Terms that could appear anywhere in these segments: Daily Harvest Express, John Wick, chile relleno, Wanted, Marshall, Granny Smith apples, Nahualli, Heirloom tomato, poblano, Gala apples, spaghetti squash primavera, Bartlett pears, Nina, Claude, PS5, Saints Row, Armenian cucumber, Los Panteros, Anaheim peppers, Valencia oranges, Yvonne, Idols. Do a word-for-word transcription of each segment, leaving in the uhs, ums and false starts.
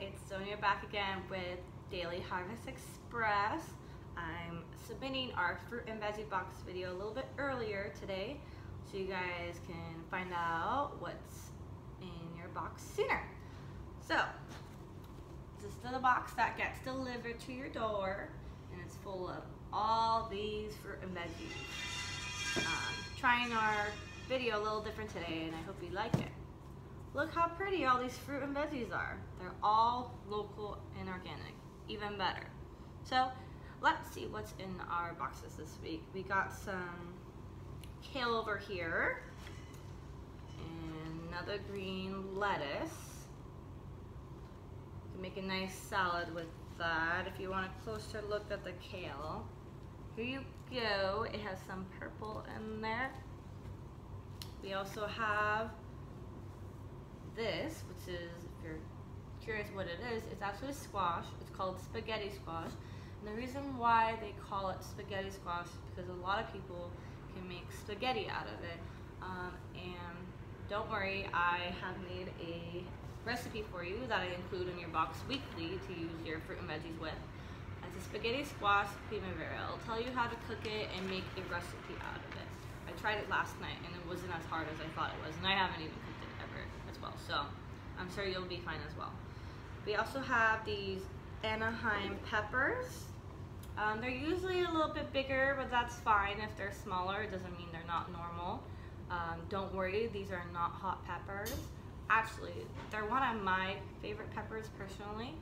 it's Sonia back again with Daily Harvest Express. I'm submitting our fruit and veggie box video a little bit earlier today so you guys can find out what's in your box sooner. So this is the box that gets delivered to your door, and it's full of all these fruit and veggies. Um, trying our video a little different today, and I hope you like it. Look how pretty all these fruit and veggies are. They're all local and organic, even better. So let's see what's in our boxes this week. We got some kale over here, and another green lettuce. You can make a nice salad with that if you want a closer look at the kale. Here you go, it has some purple in there. We also have this, which is, if you're curious what it is, it's actually squash. It's called spaghetti squash. And the reason why they call it spaghetti squash is because a lot of people can make spaghetti out of it. Um, and don't worry, I have made a recipe for you that I include in your box weekly to use your fruit and veggies with. It's a spaghetti squash primavera. I'll tell you how to cook it and make a recipe out of it. I tried it last night and it wasn't as hard as I thought it was, and I haven't even cooked it ever as well, so I'm sure you'll be fine as well. We also have these Anaheim peppers. Um, they're usually a little bit bigger, but that's fine if they're smaller. It doesn't mean they're not normal. Um, don't worry, these are not hot peppers. Actually, they're one of my favorite peppers personally.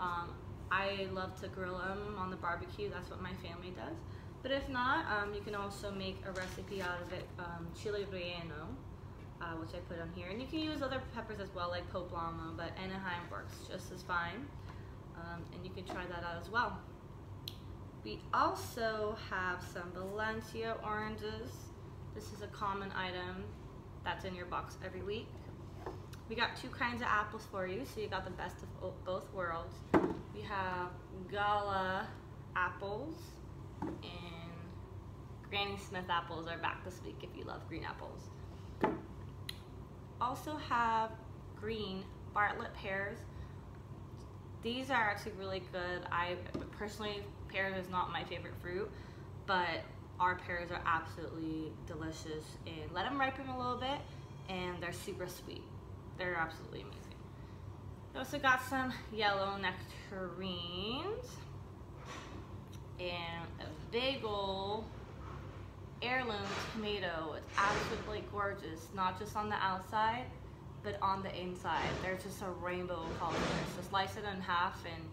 Um, I love to grill them on the barbecue. That's what my family does. But if not, um, you can also make a recipe out of it, um, chile relleno, uh, which I put on here. And you can use other peppers as well, like poblano, but Anaheim works just as fine. Um, and you can try that out as well. We also have some Valencia oranges. This is a common item that's in your box every week. We got two kinds of apples for you, so you got the best of both worlds. We have Gala apples, and Granny Smith apples are back this week if you love green apples. Also have green Bartlett pears. These are actually really good. I personally, pears is not my favorite fruit, but our pears are absolutely delicious, and let them ripen a little bit, and they're super sweet. They're absolutely amazing. We also got some yellow nectarines, and a big ol' heirloom tomato. It's absolutely gorgeous, not just on the outside, but on the inside. There's just a rainbow of colors. So slice it in half and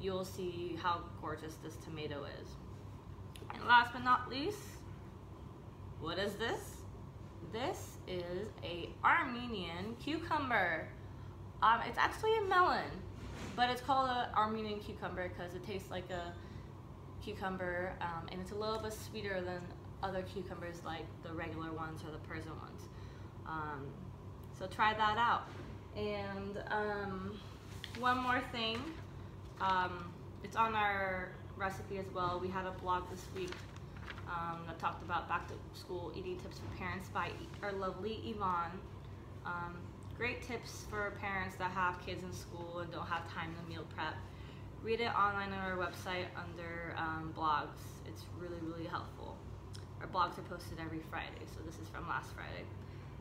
you'll see how gorgeous this tomato is. And last but not least, what is this? This is a Armenian cucumber. Um, it's actually a melon, but it's called an Armenian cucumber because it tastes like a cucumber, um, and it's a little bit sweeter than other cucumbers, like the regular ones or the Persian ones. Um, so try that out. And um, one more thing, um, it's on our recipe as well. We had a blog this week um, that talked about back to school eating tips for parents by our lovely Yvonne. Um, great tips for parents that have kids in school and don't have time to meal prep. Read it online on our website under um, blogs. It's really, really helpful. Our blogs are posted every Friday, so this is from last Friday.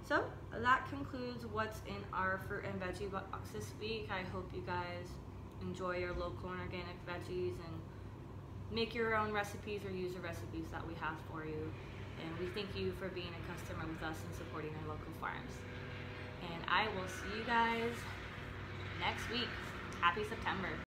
So that concludes what's in our fruit and veggie box this week. I hope you guys enjoy your local and organic veggies and make your own recipes or use the recipes that we have for you. And we thank you for being a customer with us and supporting our local farms. And I will see you guys next week. Happy September.